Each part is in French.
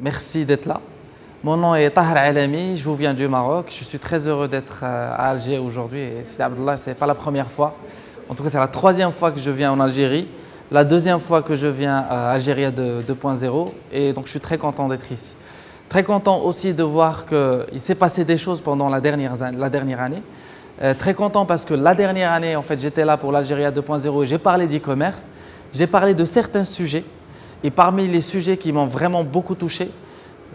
Merci d'être là. Mon nom est Taher Alami, je vous viens du Maroc. Je suis très heureux d'être à Alger aujourd'hui. Et Sidi Abdallah, ce n'est pas la première fois. En tout cas, c'est la troisième fois que je viens en Algérie. La deuxième fois que je viens à Algérie 2.0. Et donc, je suis très content d'être ici. Très content aussi de voir qu'il s'est passé des choses pendant la dernière année. Très content parce que la dernière année, en fait, j'étais là pour l'Algérie 2.0 et j'ai parlé d'e-commerce. J'ai parlé de certains sujets. Et parmi les sujets qui m'ont vraiment beaucoup touché,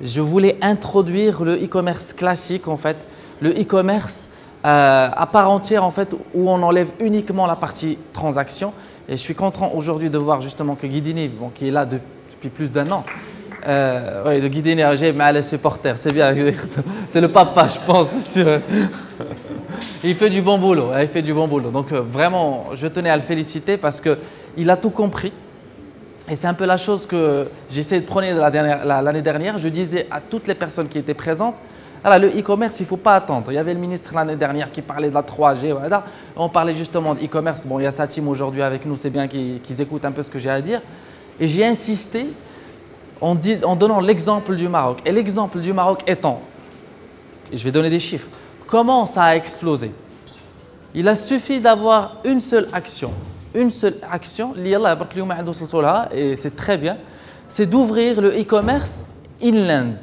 je voulais introduire le e-commerce classique, en fait, le e-commerce à part entière, en fait, où on enlève uniquement la partie transaction. Et je suis content aujourd'hui de voir justement que Guidini, bon, qui est là depuis plus d'un an, oui, de Guidini, j'ai mal les supporters, c'est bien, c'est le papa, je pense. Il fait du bon boulot, il fait du bon boulot. Donc vraiment, je tenais à le féliciter parce qu'il a tout compris. Et c'est un peu la chose que j'essayais de prôner l'année dernière. Je disais à toutes les personnes qui étaient présentes, voilà, le e-commerce, il ne faut pas attendre. Il y avait le ministre l'année dernière qui parlait de la 3G. Voilà. On parlait justement de e-commerce. Bon, il y a Satim aujourd'hui avec nous, c'est bien qu'ils écoutent un peu ce que j'ai à dire. Et j'ai insisté en donnant l'exemple du Maroc. Et l'exemple du Maroc étant, et je vais donner des chiffres, comment ça a explosé. Il a suffi d'avoir une seule action, et c'est très bien, c'est d'ouvrir le e-commerce inland,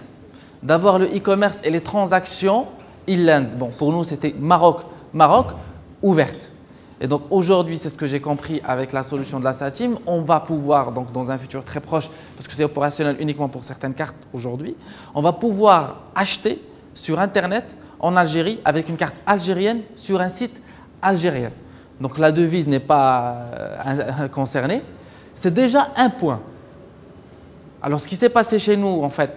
d'avoir le e-commerce et les transactions inland. Bon, pour nous, c'était Maroc ouverte. Et donc aujourd'hui, c'est ce que j'ai compris avec la solution de la Satim. On va pouvoir, donc dans un futur très proche, parce que c'est opérationnel uniquement pour certaines cartes aujourd'hui, on va pouvoir acheter sur Internet en Algérie avec une carte algérienne sur un site algérien. Donc la devise n'est pas concernée, c'est déjà un point. Alors ce qui s'est passé chez nous, en fait,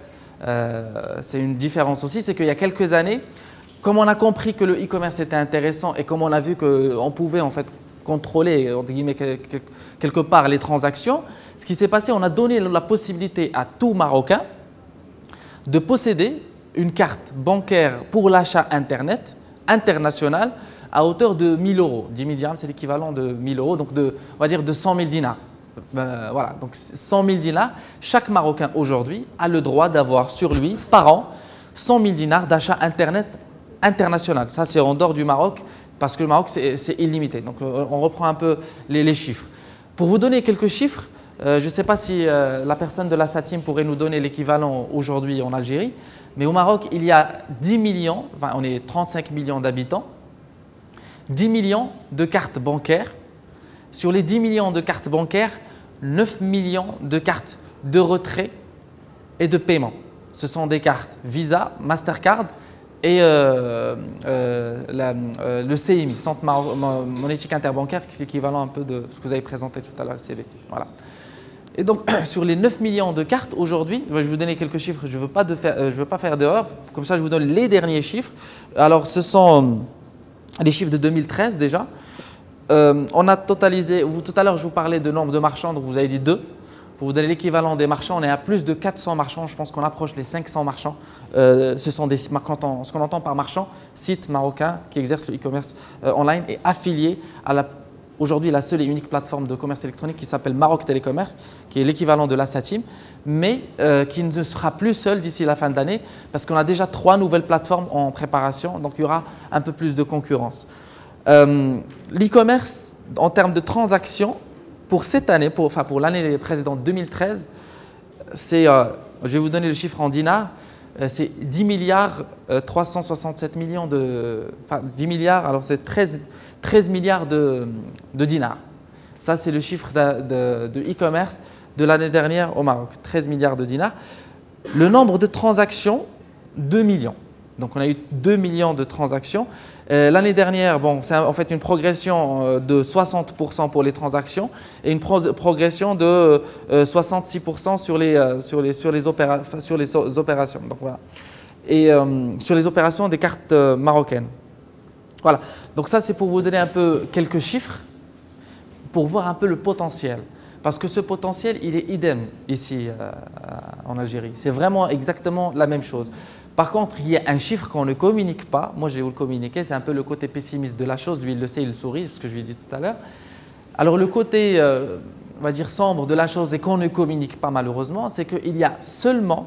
c'est une différence aussi, c'est qu'il y a quelques années, comme on a compris que le e-commerce était intéressant et comme on a vu qu'on pouvait en fait contrôler, entre guillemets, quelque part les transactions, ce qui s'est passé, on a donné la possibilité à tout Marocain de posséder une carte bancaire pour l'achat Internet, international, à hauteur de 1 000 €. 10 000 dirhams, c'est l'équivalent de 1 000 €, donc on va dire de 100 000 dinars. Voilà, donc 100 000 dinars. Chaque Marocain aujourd'hui a le droit d'avoir sur lui, par an, 100 000 dinars d'achat Internet international. Ça, c'est en dehors du Maroc, parce que le Maroc, c'est illimité. Donc, on reprend un peu les chiffres. Pour vous donner quelques chiffres, je ne sais pas si la personne de la Satim pourrait nous donner l'équivalent aujourd'hui en Algérie, mais au Maroc, il y a 10 millions, enfin, on est 35 millions d'habitants, 10 millions de cartes bancaires. Sur les 10 millions de cartes bancaires, 9 millions de cartes de retrait et de paiement. Ce sont des cartes Visa, Mastercard et le CMI, Centre monétique interbancaire, qui est équivalent un peu de ce que vous avez présenté tout à l'heure, le CV. Voilà. Et donc, sur les 9 millions de cartes aujourd'hui, je vais vous donner quelques chiffres, je ne veux pas faire d'erreur, comme ça je vous donne les derniers chiffres. Alors, ce sont les chiffres de 2013 déjà. On a totalisé, tout à l'heure je vous parlais de nombre de marchands, donc vous avez dit 2. Pour vous donner l'équivalent des marchands, on est à plus de 400 marchands, je pense qu'on approche les 500 marchands. Ce sont des, ce qu'on entend par marchand, sites marocains qui exercent le e-commerce online et affiliés à aujourd'hui la seule et unique plateforme de commerce électronique qui s'appelle Maroc Télécommerce, qui est l'équivalent de la Satim, mais qui ne sera plus seule d'ici la fin de l'année parce qu'on a déjà 3 nouvelles plateformes en préparation, donc il y aura un peu plus de concurrence. L'e-commerce, en termes de transactions, pour cette année, pour l'année précédente 2013, c'est, je vais vous donner le chiffre en dinars, c'est 10 367 millions de… Enfin, 10 milliards, alors c'est 13 milliards de dinars. Ça, c'est le chiffre de e-commerce de l'année dernière au Maroc, 13 milliards de dinars. Le nombre de transactions, 2 millions. Donc, on a eu 2 millions de transactions. L'année dernière, bon, c'est en fait une progression de 60% pour les transactions et une progression de 66% sur les opérations. Donc, voilà. Et sur les opérations des cartes marocaines. Voilà. Donc ça, c'est pour vous donner un peu quelques chiffres, pour voir un peu le potentiel. Parce que ce potentiel, il est idem ici en Algérie. C'est vraiment exactement la même chose. Par contre, il y a un chiffre qu'on ne communique pas. Moi, je vais vous le communiquer. C'est un peu le côté pessimiste de la chose. Lui, il le sait, il sourit, ce que je lui ai dit tout à l'heure. Alors, le côté, on va dire, sombre de la chose et qu'on ne communique pas malheureusement, c'est qu'il y a seulement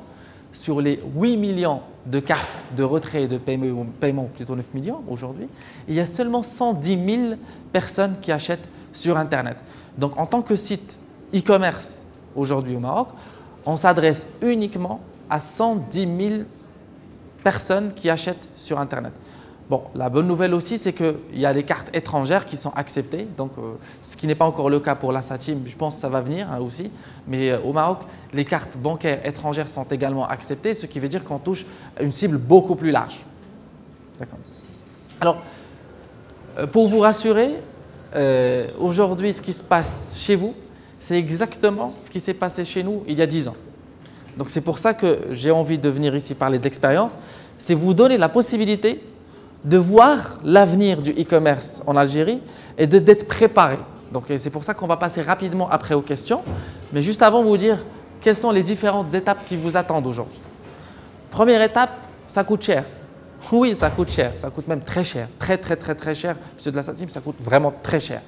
sur les 8 millions de cartes de retrait et de paiement plutôt 9 millions aujourd'hui, il y a seulement 110 000 personnes qui achètent sur Internet. Donc en tant que site e-commerce aujourd'hui au Maroc, on s'adresse uniquement à 110 000 personnes qui achètent sur Internet. Bon, la bonne nouvelle aussi, c'est qu'il y a des cartes étrangères qui sont acceptées, donc, ce qui n'est pas encore le cas pour la Satim, je pense que ça va venir hein, aussi. Mais au Maroc, les cartes bancaires étrangères sont également acceptées, ce qui veut dire qu'on touche une cible beaucoup plus large. D'accord. Alors, pour vous rassurer, aujourd'hui, ce qui se passe chez vous, c'est exactement ce qui s'est passé chez nous il y a 10 ans. Donc, c'est pour ça que j'ai envie de venir ici parler d'expérience, c'est vous donner la possibilité de voir l'avenir du e-commerce en Algérie et d'être préparé. Donc c'est pour ça qu'on va passer rapidement après aux questions. Mais juste avant, vous dire quelles sont les différentes étapes qui vous attendent aujourd'hui. Première étape, ça coûte cher. Oui, ça coûte cher. Ça coûte même très cher. Très, très, très, très cher. Monsieur de la Satim, ça coûte vraiment très cher.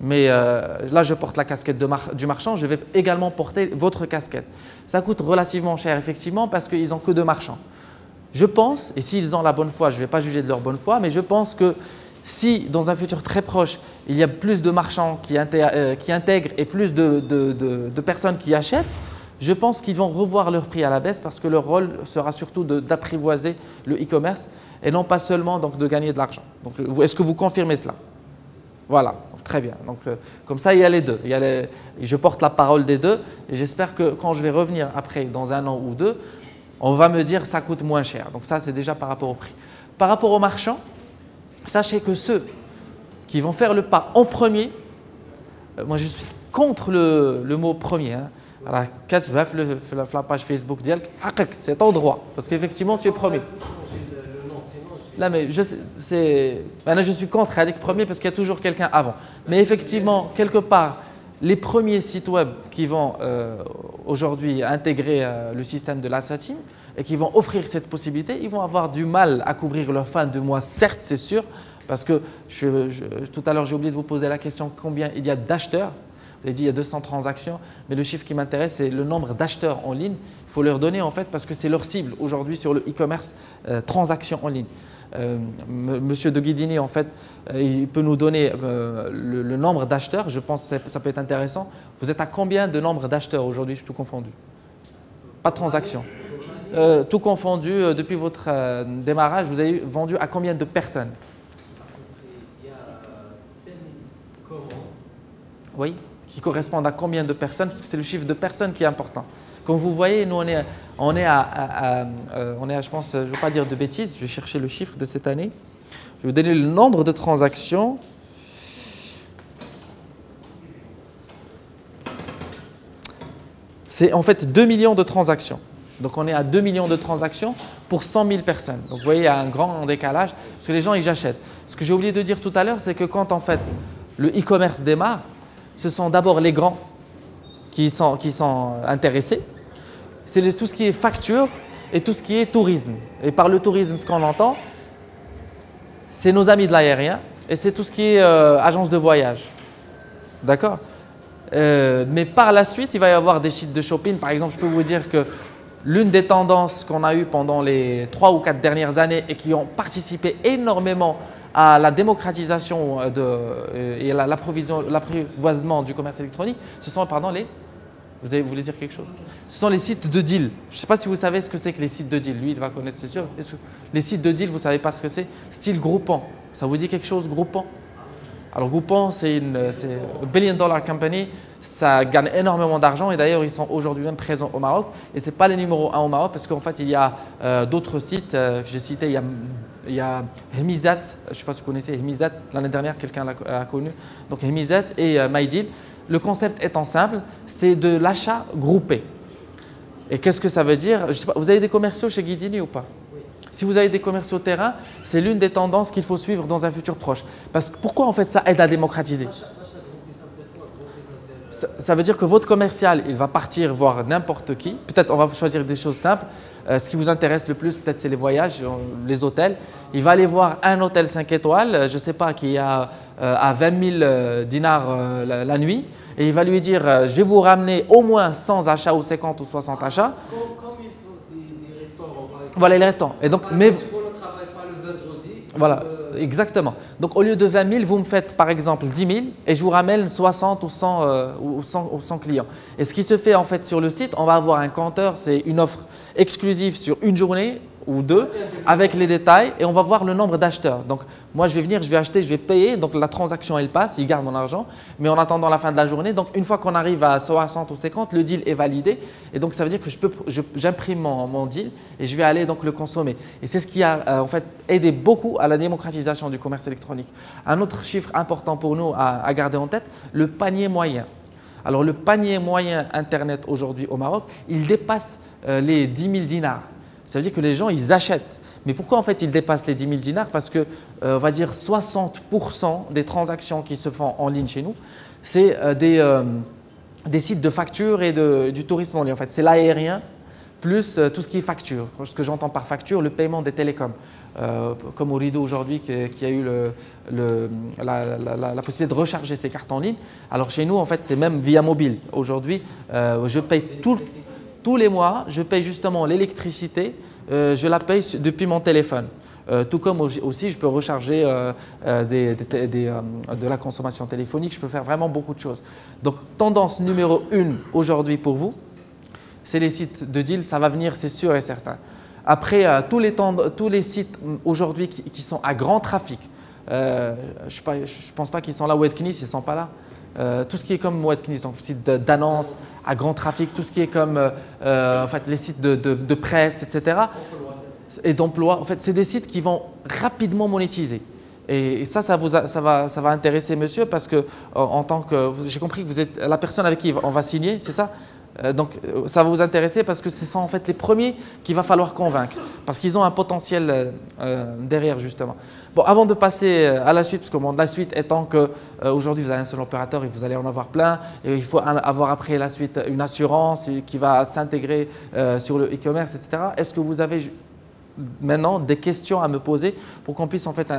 Mais là, je porte la casquette du marchand. Je vais également porter votre casquette. Ça coûte relativement cher, effectivement, parce qu'ils n'ont que deux marchands. Je pense, et s'ils ont la bonne foi, je ne vais pas juger de leur bonne foi, mais je pense que si dans un futur très proche, il y a plus de marchands qui intègrent et plus de personnes qui achètent, je pense qu'ils vont revoir leur prix à la baisse parce que leur rôle sera surtout d'apprivoiser le e-commerce et non pas seulement donc, de gagner de l'argent. Est-ce que vous confirmez cela? Voilà, donc, très bien. Donc, comme ça, il y a les deux. Je porte la parole des deux et j'espère que quand je vais revenir après dans un an ou deux, on va me dire ça coûte moins cher. Donc ça, c'est déjà par rapport au prix. Par rapport aux marchands, sachez que ceux qui vont faire le pas en premier, moi je suis contre le mot premier. Hein. Alors, qu'est-ce que tu fais la page Facebook d'Yelk, c'est ton droit, parce qu'effectivement, tu es premier. Là, mais je suis contre Hadik premier parce qu'il y a toujours quelqu'un avant. Mais effectivement, quelque part, les premiers sites web qui vont aujourd'hui intégrer le système de la Satim et qui vont offrir cette possibilité, ils vont avoir du mal à couvrir leur fin de mois, certes, c'est sûr, parce que tout à l'heure, j'ai oublié de vous poser la question combien il y a d'acheteurs. Vous avez dit il y a 200 transactions, mais le chiffre qui m'intéresse, c'est le nombre d'acheteurs en ligne. Il faut leur donner en fait parce que c'est leur cible aujourd'hui sur le e-commerce transactions en ligne. Monsieur de Guidini, en fait, il peut nous donner le nombre d'acheteurs. Je pense que ça peut être intéressant. Vous êtes à combien de nombre d'acheteurs aujourd'hui, tout confondu? Pas de transactions. Tout confondu, depuis votre démarrage, vous avez vendu à combien de personnes? Il y a 5 commandes. Oui, qui correspondent à combien de personnes? Parce que c'est le chiffre de personnes qui est important. Comme vous voyez, nous, on est à je pense, je ne veux pas dire de bêtises, je vais chercher le chiffre de cette année. Je vais vous donner le nombre de transactions. C'est en fait 2 millions de transactions. Donc, on est à 2 millions de transactions pour 100 000 personnes. Donc, vous voyez, il y a un grand décalage parce que les gens, ils achètent. Ce que j'ai oublié de dire tout à l'heure, c'est que quand, en fait, le e-commerce démarre, ce sont d'abord les grands qui sont intéressés. C'est tout ce qui est facture et tout ce qui est tourisme. Et par le tourisme, ce qu'on entend, c'est nos amis de l'aérien et c'est tout ce qui est agence de voyage. D'accord? Mais par la suite, il va y avoir des sites de shopping. Par exemple, je peux vous dire que l'une des tendances qu'on a eues pendant les 3 ou 4 dernières années et qui ont participé énormément à la démocratisation et à l'apprivoisement du commerce électronique, ce sont pardon, les... Vous voulez dire quelque chose? Ce sont les sites de deal. Je ne sais pas si vous savez ce que c'est que les sites de deal. Lui, il va connaître, c'est sûr. Les sites de deal, vous ne savez pas ce que c'est? Style Groupon. Ça vous dit quelque chose, Groupon? Alors, Groupon, c'est une billion-dollar company. Ça gagne énormément d'argent et d'ailleurs, ils sont aujourd'hui même présents au Maroc. Et ce n'est pas les numéros 1 au Maroc parce qu'en fait, il y a d'autres sites que j'ai cités. Il y a Hmizate, je ne sais pas si vous connaissez Hmizate. L'année dernière, quelqu'un l'a connu. Donc, Hmizate et MyDeal. Le concept étant simple, c'est de l'achat groupé. Et qu'est-ce que ça veut dire? Je sais pas, vous avez des commerciaux chez Guidini ou pas? Oui. Si vous avez des commerciaux terrain, c'est l'une des tendances qu'il faut suivre dans un futur proche. Parce que pourquoi en fait ça aide à démocratiser? Ça veut dire que votre commercial, il va partir voir n'importe qui. Peut-être on va choisir des choses simples. Ce qui vous intéresse le plus, peut-être c'est les voyages, les hôtels. Il va aller voir un hôtel 5 étoiles, je ne sais pas, qui a... à 20 000 dinars la nuit et il va lui dire je vais vous ramener au moins 100 achats ou 50 ou 60 achats. Comme il faut Voilà, les restants. Et donc, mais vous ne travaillez pas le vendredi. Voilà, exactement. Donc, au lieu de 20 000, vous me faites par exemple 10 000 et je vous ramène 60 ou 100, ou 100 clients. Et ce qui se fait en fait sur le site, on va avoir un compteur, c'est une offre exclusive sur une journée ou deux avec les détails et on va voir le nombre d'acheteurs. Donc, moi, je vais venir, je vais acheter, je vais payer. Donc, la transaction, elle passe, il garde mon argent. Mais en attendant la fin de la journée, donc une fois qu'on arrive à 60 ou 50, le deal est validé. Et donc, ça veut dire que j'imprime mon deal et je vais aller donc le consommer. Et c'est ce qui a en fait aidé beaucoup à la démocratisation du commerce électronique. Un autre chiffre important pour nous à garder en tête, le panier moyen. Alors, le panier moyen Internet aujourd'hui au Maroc, il dépasse les 10 000 dinars. Ça veut dire que les gens, ils achètent. Mais pourquoi en fait ils dépassent les 10 000 dinars? Parce que, on va dire, 60% des transactions qui se font en ligne chez nous, c'est des sites de facture et du tourisme en ligne. En fait, c'est l'aérien plus tout ce qui est facture. Ce que j'entends par facture, le paiement des télécoms. Comme au rideau aujourd'hui qui a eu la possibilité de recharger ses cartes en ligne. Alors chez nous, en fait, c'est même via mobile. Aujourd'hui, je paye tout… Tous les mois, je paye justement l'électricité, je la paye depuis mon téléphone. Tout comme aussi, je peux recharger de la consommation téléphonique, je peux faire vraiment beaucoup de choses. Donc, tendance numéro 1 aujourd'hui pour vous, c'est les sites de deal, ça va venir, c'est sûr et certain. Après, tous les sites aujourd'hui qui sont à grand trafic, je ne pense pas qu'ils sont là, Wedknis, ils ne sont pas là. Tout ce qui est comme Wedknis, donc site d'annonce à grand trafic, tout ce qui est comme en fait, les sites de presse, etc. et d'emploi, en fait, c'est des sites qui vont rapidement monétiser. Et ça va intéresser monsieur parce que en tant que… J'ai compris que vous êtes la personne avec qui on va signer, c'est ça? Donc, ça va vous intéresser parce que ce sont en fait les premiers qu'il va falloir convaincre parce qu'ils ont un potentiel derrière justement. Bon, avant de passer à la suite, parce que bon, la suite étant qu'aujourd'hui vous avez un seul opérateur et vous allez en avoir plein, et il faut avoir après la suite une assurance qui va s'intégrer sur le e-commerce, etc. Est-ce que vous avez maintenant des questions à me poser pour qu'on puisse en fait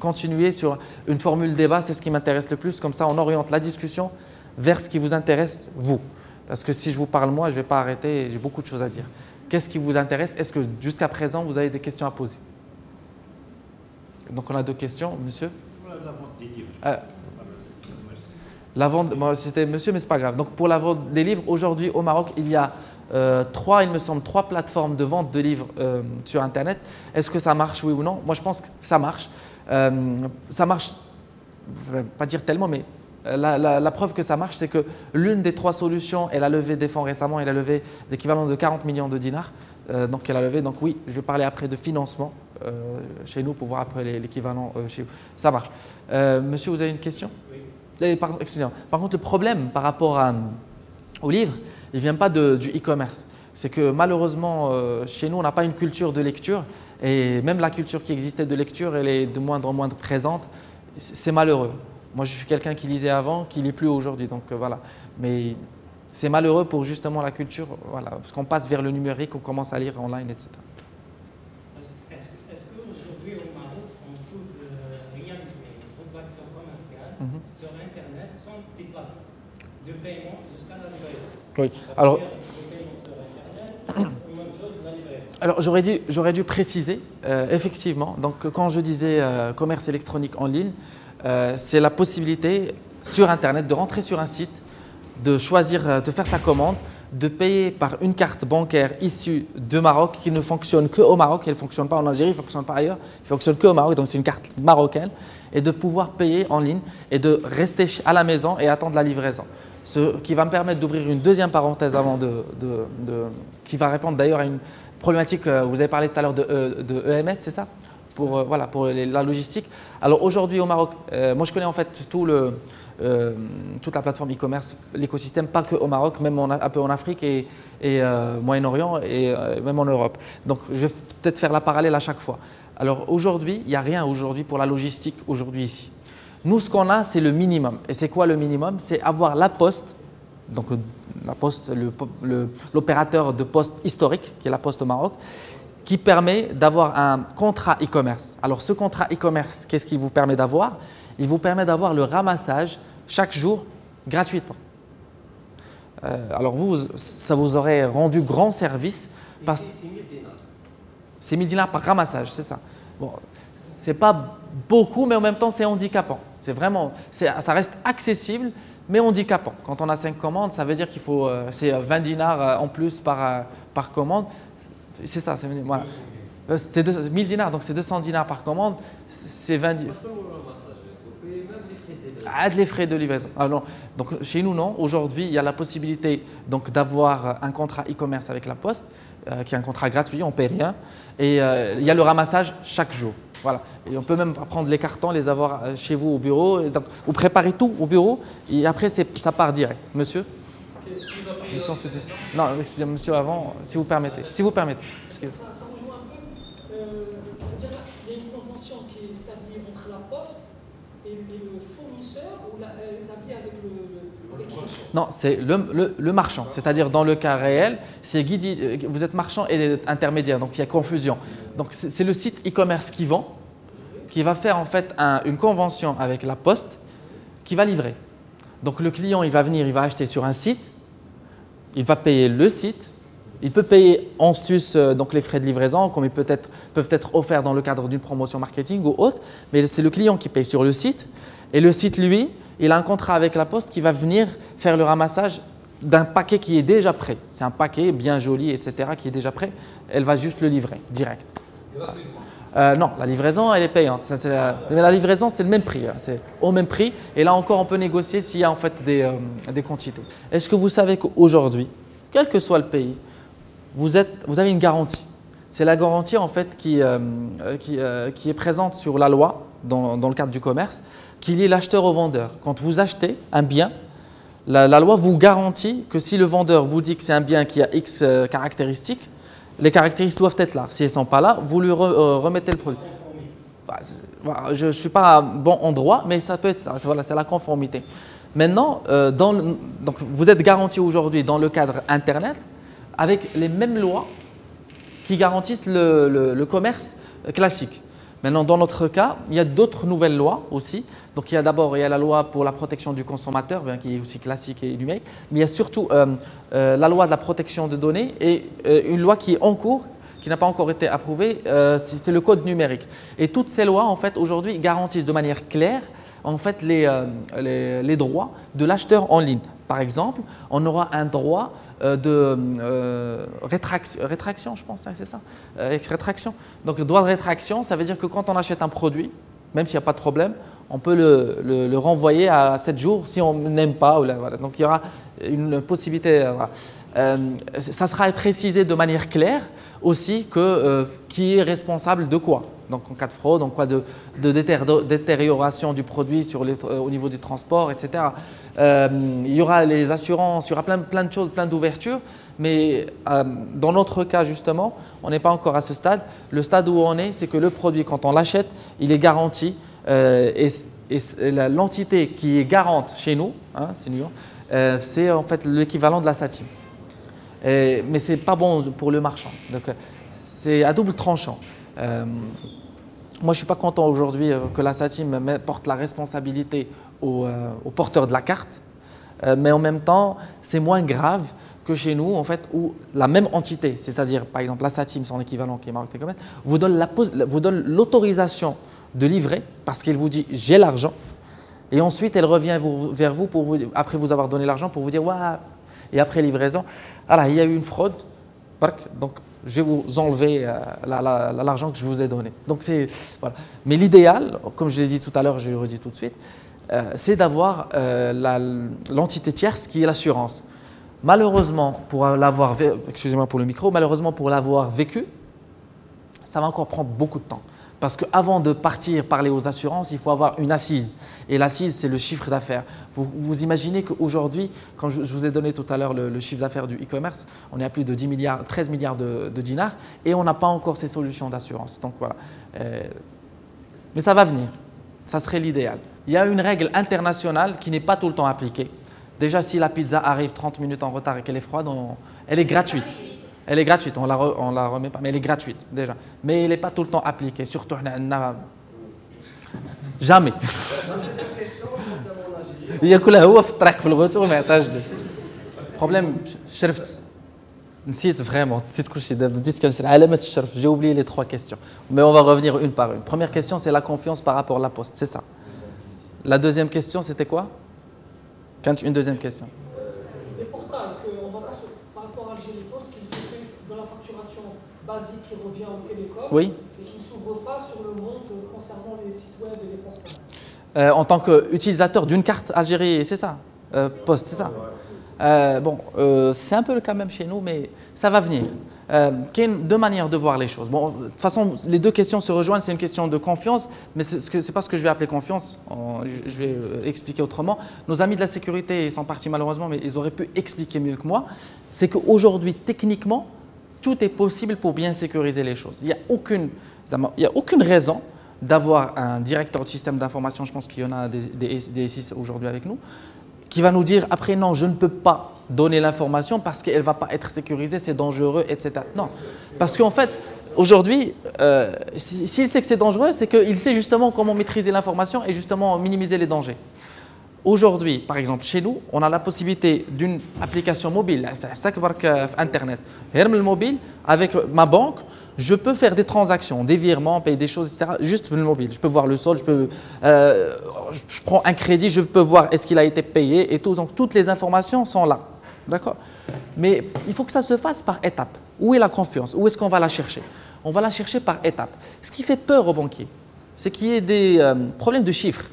continuer sur une formule débat? C'est ce qui m'intéresse le plus, comme ça on oriente la discussion vers ce qui vous intéresse vous. Parce que si je vous parle moi, je ne vais pas arrêter, j'ai beaucoup de choses à dire. Qu'est-ce qui vous intéresse? Est-ce que jusqu'à présent, vous avez des questions à poser? Donc, on a deux questions, monsieur. La vente des livres. La vente, bon, c'était monsieur, mais ce n'est pas grave. Donc, pour la vente des livres, aujourd'hui au Maroc, il y a trois plateformes de vente de livres sur Internet. Est-ce que ça marche, oui ou non? Moi, je pense que ça marche. Ça marche, je ne vais pas dire tellement, mais… La preuve que ça marche, c'est que l'une des trois solutions, elle a levé des fonds récemment, elle a levé l'équivalent de 40 millions de dinars. Donc, elle a levé. Donc, oui, je vais parler après de financement chez nous pour voir après l'équivalent chez vous. Ça marche. Monsieur, vous avez une question? Oui. Excusez-moi. Par contre, le problème par rapport au livre, il ne vient pas du e-commerce. C'est que malheureusement, chez nous, on n'a pas une culture de lecture. Et même la culture qui existait de lecture, elle est de moindre en moindre présente. C'est malheureux. Moi, je suis quelqu'un qui lisait avant, qui ne lit plus aujourd'hui. Donc voilà. Mais c'est malheureux pour justement la culture, voilà, parce qu'on passe vers le numérique, on commence à lire en ligne, etc. Est-ce qu'aujourd'hui au Maroc, on peut réaliser des transactions commerciales sur Internet sans déplacement, de paiement jusqu'à la livraison? Oui. Alors, alors j'aurais dû préciser, effectivement. Donc quand je disais commerce électronique en ligne, c'est la possibilité sur Internet de rentrer sur un site, de choisir, de faire sa commande, de payer par une carte bancaire issue de Maroc qui ne fonctionne qu'au Maroc, elle ne fonctionne pas en Algérie, elle ne fonctionne pas ailleurs, elle ne fonctionne qu'au Maroc, donc c'est une carte marocaine, et de pouvoir payer en ligne et de rester à la maison et attendre la livraison. Ce qui va me permettre d'ouvrir une deuxième parenthèse avant qui va répondre d'ailleurs à une problématique, vous avez parlé tout à l'heure de EMS, c'est ça ? Pour, voilà, pour la logistique. Alors aujourd'hui au Maroc, moi je connais en fait toute la plateforme e-commerce, l'écosystème, pas que au Maroc, même un peu en Afrique et Moyen-Orient et même en Europe. Donc je vais peut-être faire la parallèle à chaque fois. Alors aujourd'hui, il n'y a rien aujourd'hui pour la logistique aujourd'hui ici. Nous ce qu'on a, c'est le minimum. Et c'est quoi le minimum? C'est avoir la poste, donc la poste, l'opérateur de poste historique qui est la poste au Maroc, qui permet d'avoir un contrat e-commerce. Alors ce contrat e-commerce, qu'est-ce qu'il vous permet d'avoir? Il vous permet d'avoir le ramassage chaque jour gratuitement. Alors vous, ça vous aurait rendu grand service. Parce… C'est 1 000 dinars par ramassage, c'est ça. Bon, c'est pas beaucoup, mais en même temps, c'est handicapant. C'est vraiment, ça reste accessible, mais handicapant. Quand on a 5 commandes, ça veut dire qu'il faut, c'est 20 dinars en plus par commande. C'est ça, c'est voilà. C'est 1000 dinars, donc c'est 200 dinars par commande. C'est 20 dinars. Aide les frais de livraison. Ah non. Donc chez nous, non. Aujourd'hui, il y a la possibilité d'avoir un contrat e-commerce avec la Poste, qui est un contrat gratuit, on ne paie rien. Et il y a le ramassage chaque jour. Voilà. Et on peut même prendre les cartons, les avoir chez vous au bureau. Et donc, vous préparez tout au bureau et après, ça part direct. Monsieur ? Monsieur ensuite. Non, excusez-moi, monsieur, avant, si vous permettez. Si vous permettez. Parce que... ça rejoint un peu. C'est-à-dire qu'il y a une convention qui est établie entre la Poste et le fournisseur ou établi avec le marchand? Non, c'est le marchand, c'est-à-dire dans le cas réel, vous êtes marchand et intermédiaire, donc il y a confusion. Donc c'est le site e-commerce qui vend, qui va faire en fait une convention avec la Poste, qui va livrer. Donc le client, il va venir, il va acheter sur un site, il va payer le site, il peut payer en sus donc les frais de livraison, comme ils peuvent être offerts dans le cadre d'une promotion marketing ou autre, mais c'est le client qui paye sur le site. Et le site, lui, il a un contrat avec la Poste qui va venir faire le ramassage d'un paquet qui est déjà prêt. C'est un paquet bien joli, etc., qui est déjà prêt. Elle va juste le livrer direct. Non, la livraison, elle est payante. Mais la livraison, c'est le même prix. Hein. C'est au même prix. Et là encore, on peut négocier s'il y a en fait des quantités. Est-ce que vous savez qu'aujourd'hui, quel que soit le pays, vous avez une garantie. C'est la garantie en fait qui est présente sur la loi dans le cadre du commerce, qui lie l'acheteur au vendeur. Quand vous achetez un bien, la loi vous garantit que si le vendeur vous dit que c'est un bien qui a X caractéristiques, les caractéristiques doivent être là. Si elles ne sont pas là, vous lui remettez le produit. Je ne suis pas bon en droit, mais ça peut être ça. Voilà, c'est la conformité. Maintenant, donc vous êtes garanti aujourd'hui dans le cadre Internet, avec les mêmes lois qui garantissent le commerce classique. Maintenant, dans notre cas, il y a d'autres nouvelles lois aussi. Donc, il y a la loi pour la protection du consommateur, qui est aussi classique et numérique, mais il y a surtout la loi de la protection de données et une loi qui est en cours, qui n'a pas encore été approuvée, c'est le code numérique. Et toutes ces lois, en fait, aujourd'hui, garantissent de manière claire en fait, les droits de l'acheteur en ligne. Par exemple, on aura un droit de rétraction, je pense, hein, c'est ça, rétraction. Donc, le droit de rétraction, ça veut dire que quand on achète un produit, même s'il n'y a pas de problème, on peut le renvoyer à 7 jours si on n'aime pas. Voilà. Donc, il y aura une possibilité. Voilà. Ça sera précisé de manière claire aussi qui est responsable de quoi. Donc, en cas de fraude, en cas de détérioration du produit au niveau du transport, etc. Il y aura les assurances, il y aura plein de choses, plein d'ouvertures. Mais dans notre cas, justement, on n'est pas encore à ce stade. Le stade où on est, c'est que le produit, quand on l'achète, il est garanti. Et l'entité qui est garante chez nous, hein, c'est en fait l'équivalent de la Satim. Mais ce n'est pas bon pour le marchand. Donc, c'est à double tranchant. Moi, je ne suis pas content aujourd'hui que la Satim porte la responsabilité aux porteurs de la carte, mais en même temps, c'est moins grave que chez nous, en fait, où la même entité, c'est-à-dire par exemple la Satim, son équivalent qui est Maroc Télécommerce, vous donne l'autorisation de livrer parce qu'elle vous dit « j'ai l'argent » et ensuite elle revient vers vous, après vous avoir donné l'argent pour vous dire « ouais » et après livraison, « ah là, il y a eu une fraude, donc je vais vous enlever l'argent que je vous ai donné. » Donc, voilà. Mais l'idéal, comme je l'ai dit tout à l'heure, je le redis tout de suite, c'est d'avoir l'entité tierce qui est l'assurance. Malheureusement, excusez-moi pour le micro, malheureusement pour l'avoir vécu, ça va encore prendre beaucoup de temps. Parce qu'avant de partir parler aux assurances, il faut avoir une assise. Et l'assise, c'est le chiffre d'affaires. Vous imaginez qu'aujourd'hui, quand je vous ai donné tout à l'heure le chiffre d'affaires du e-commerce, on est à plus de 13 milliards de dinars et on n'a pas encore ces solutions d'assurance. Donc voilà. Mais ça va venir. Ça serait l'idéal. Il y a une règle internationale qui n'est pas tout le temps appliquée. Déjà, si la pizza arrive 30 minutes en retard et qu'elle est froide, elle est gratuite. Elle est gratuite, on ne la remet pas, mais elle est gratuite déjà. Mais elle n'est pas tout le temps appliquée, surtout jamais. Il y a que le problème, نسيت فريمون نسيت كل شيء دابا بديت كنشرح علامه الشرف جاوب oublié les trois questions mais on va revenir une par une. Première question c'est la confiance par rapport à la poste, c'est ça. La deuxième question c'était quoi? Quand une deuxième question. Les portails qu'on va par rapport à Algérie Poste qui se fait dans la facturation basique qui revient au télécom oui. Et qui ne s'ouvre pas sur le monde concernant les sites web et les portails. En tant qu'utilisateur d'une carte Algérie, c'est ça, Poste, c'est ça. Bon, c'est un peu le cas même chez nous, mais ça va venir. Il y a deux manières de voir les choses. Bon, de toute façon, les deux questions se rejoignent, c'est une question de confiance, mais ce n'est pas ce que je vais appeler confiance, je vais expliquer autrement. Nos amis de la sécurité, ils sont partis malheureusement, mais ils auraient pu expliquer mieux que moi. C'est qu'aujourd'hui, techniquement, tout est possible pour bien sécuriser les choses. Il n'y a aucune raison d'avoir un directeur de système d'information, je pense qu'il y en a des SIS aujourd'hui avec nous, qui va nous dire après non, je ne peux pas donner l'information parce qu'elle ne va pas être sécurisée, c'est dangereux, etc. Non, parce qu'en fait, aujourd'hui, s'il sait que c'est dangereux, c'est qu'il sait justement comment maîtriser l'information et justement minimiser les dangers. Aujourd'hui, par exemple, chez nous, on a la possibilité d'une application mobile, Internet, mobile, avec ma banque, je peux faire des transactions, des virements, payer des choses, etc. Juste le mobile. Je peux voir le solde, je prends un crédit, je peux voir est-ce qu'il a été payé et tout. Donc toutes les informations sont là, d'accord. Mais il faut que ça se fasse par étapes. Où est la confiance? Où est-ce qu'on va la chercher? On va la chercher par étapes. Ce qui fait peur aux banquiers, c'est qu'il y ait des problèmes de chiffres.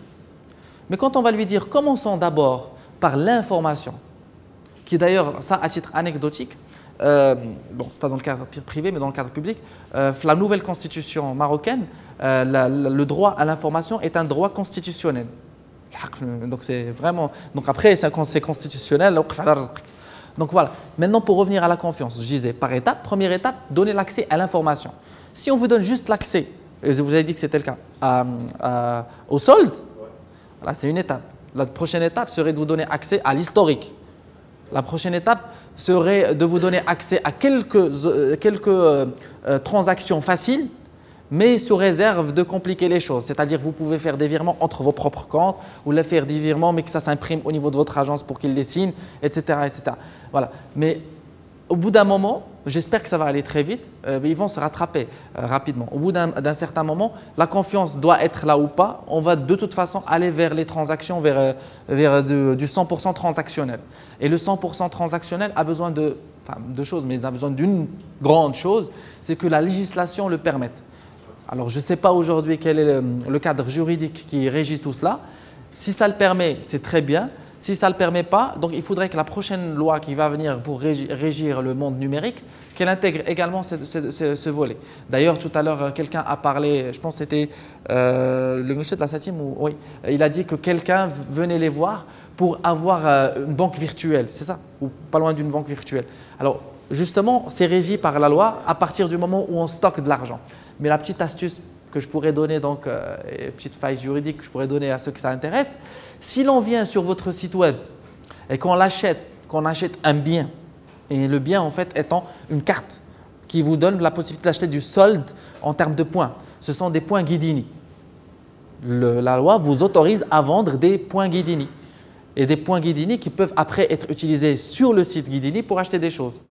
Mais quand on va lui dire, commençons d'abord par l'information, qui d'ailleurs, ça à titre anecdotique, bon, c'est pas dans le cadre privé, mais dans le cadre public, la nouvelle constitution marocaine, le droit à l'information est un droit constitutionnel. Donc c'est vraiment, donc après c'est constitutionnel. Donc voilà. Maintenant pour revenir à la confiance, je disais par étape, première étape, donner l'accès à l'information. Si on vous donne juste l'accès, je vous avais dit que c'était le cas, au solde, là c'est une étape. La prochaine étape serait de vous donner accès à l'historique. La prochaine étape serait de vous donner accès à quelques transactions faciles, mais sous réserve de compliquer les choses. C'est-à-dire vous pouvez faire des virements entre vos propres comptes, ou là faire des virements, mais que ça s'imprime au niveau de votre agence pour qu'ils les signent, etc., etc. Voilà. Mais au bout d'un moment, j'espère que ça va aller très vite, ils vont se rattraper rapidement. Au bout d'un certain moment, la confiance doit être là ou pas. On va de toute façon aller vers les transactions, vers du 100% transactionnel. Et le 100% transactionnel a besoin de deux choses, mais il a besoin d'une grande chose, c'est que la législation le permette. Alors je ne sais pas aujourd'hui quel est le cadre juridique qui régit tout cela. Si ça le permet, c'est très bien. Si ça ne le permet pas, donc il faudrait que la prochaine loi qui va venir pour régir le monde numérique, qu'elle intègre également ce volet. D'ailleurs, tout à l'heure, quelqu'un a parlé, je pense que c'était le monsieur de la Satim, oui, il a dit que quelqu'un venait les voir pour avoir une banque virtuelle, c'est ça? Ou pas loin d'une banque virtuelle. Alors justement, c'est régi par la loi à partir du moment où on stocke de l'argent. Mais la petite astuce que je pourrais donner, donc petite faille juridique que je pourrais donner à ceux que ça intéresse, si l'on vient sur votre site web et qu'on achète un bien, et le bien en fait étant une carte qui vous donne la possibilité d'acheter du solde en termes de points, ce sont des points Guidini. La loi vous autorise à vendre des points Guidini, et des points Guidini qui peuvent après être utilisés sur le site Guidini pour acheter des choses.